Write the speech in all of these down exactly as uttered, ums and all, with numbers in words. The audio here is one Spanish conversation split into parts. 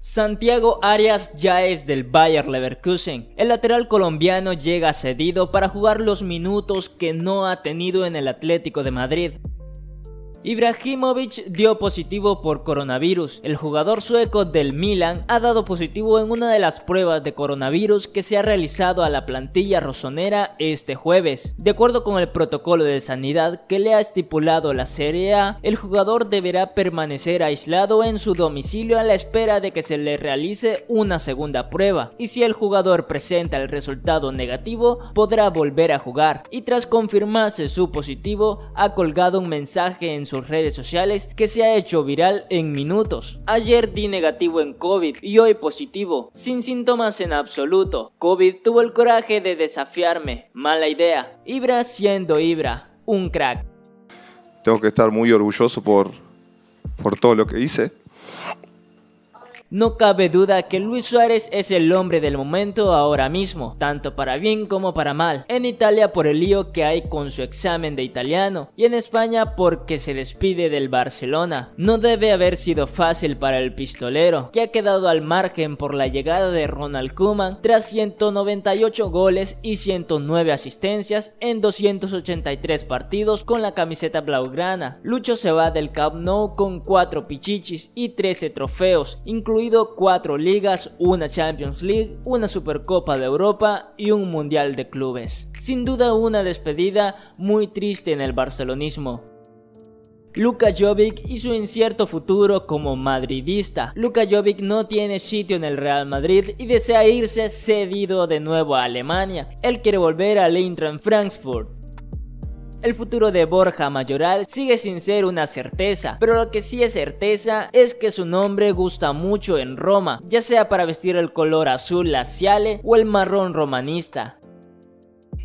Santiago Arias ya es del Bayer Leverkusen. El lateral colombiano llega cedido para jugar los minutos que no ha tenido en el Atlético de Madrid. Ibrahimovic dio positivo por coronavirus. El jugador sueco del Milan ha dado positivo en una de las pruebas de coronavirus que se ha realizado a la plantilla rosonera este jueves. De acuerdo con el protocolo de sanidad que le ha estipulado la Serie A, el jugador deberá permanecer aislado en su domicilio a la espera de que se le realice una segunda prueba, y si el jugador presenta el resultado negativo, podrá volver a jugar. Y tras confirmarse su positivo, ha colgado un mensaje en sus redes sociales que se ha hecho viral en minutos. Ayer di negativo en COVID y hoy positivo, sin síntomas en absoluto. COVID tuvo el coraje de desafiarme, mala idea. Ibra siendo Ibra, un crack. Tengo que estar muy orgulloso por, por todo lo que hice. No cabe duda que Luis Suárez es el hombre del momento ahora mismo, tanto para bien como para mal. En Italia por el lío que hay con su examen de italiano, y en España porque se despide del Barcelona. No debe haber sido fácil para el pistolero, que ha quedado al margen por la llegada de Ronald Koeman tras ciento noventa y ocho goles y ciento nueve asistencias en doscientos ochenta y tres partidos con la camiseta blaugrana. Lucho se va del Camp Nou con cuatro pichichis y trece trofeos, incluso cuatro ligas, una Champions League, una Supercopa de Europa y un Mundial de Clubes. Sin duda una despedida muy triste en el barcelonismo. Luka Jovic y su incierto futuro como madridista. Luka Jovic no tiene sitio en el Real Madrid y desea irse cedido de nuevo a Alemania. Él quiere volver al Eintracht Frankfurt. El futuro de Borja Mayoral sigue sin ser una certeza, pero lo que sí es certeza es que su nombre gusta mucho en Roma, ya sea para vestir el color azul laciale o el marrón romanista.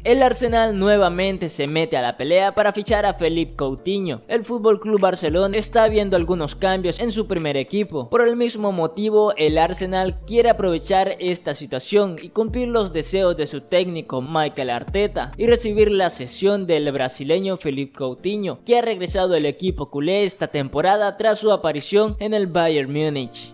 El Arsenal nuevamente se mete a la pelea para fichar a Philippe Coutinho. El Fútbol Club Barcelona está viendo algunos cambios en su primer equipo. Por el mismo motivo, el Arsenal quiere aprovechar esta situación y cumplir los deseos de su técnico Mikel Arteta y recibir la cesión del brasileño Philippe Coutinho, que ha regresado al equipo culé esta temporada tras su aparición en el Bayern Múnich.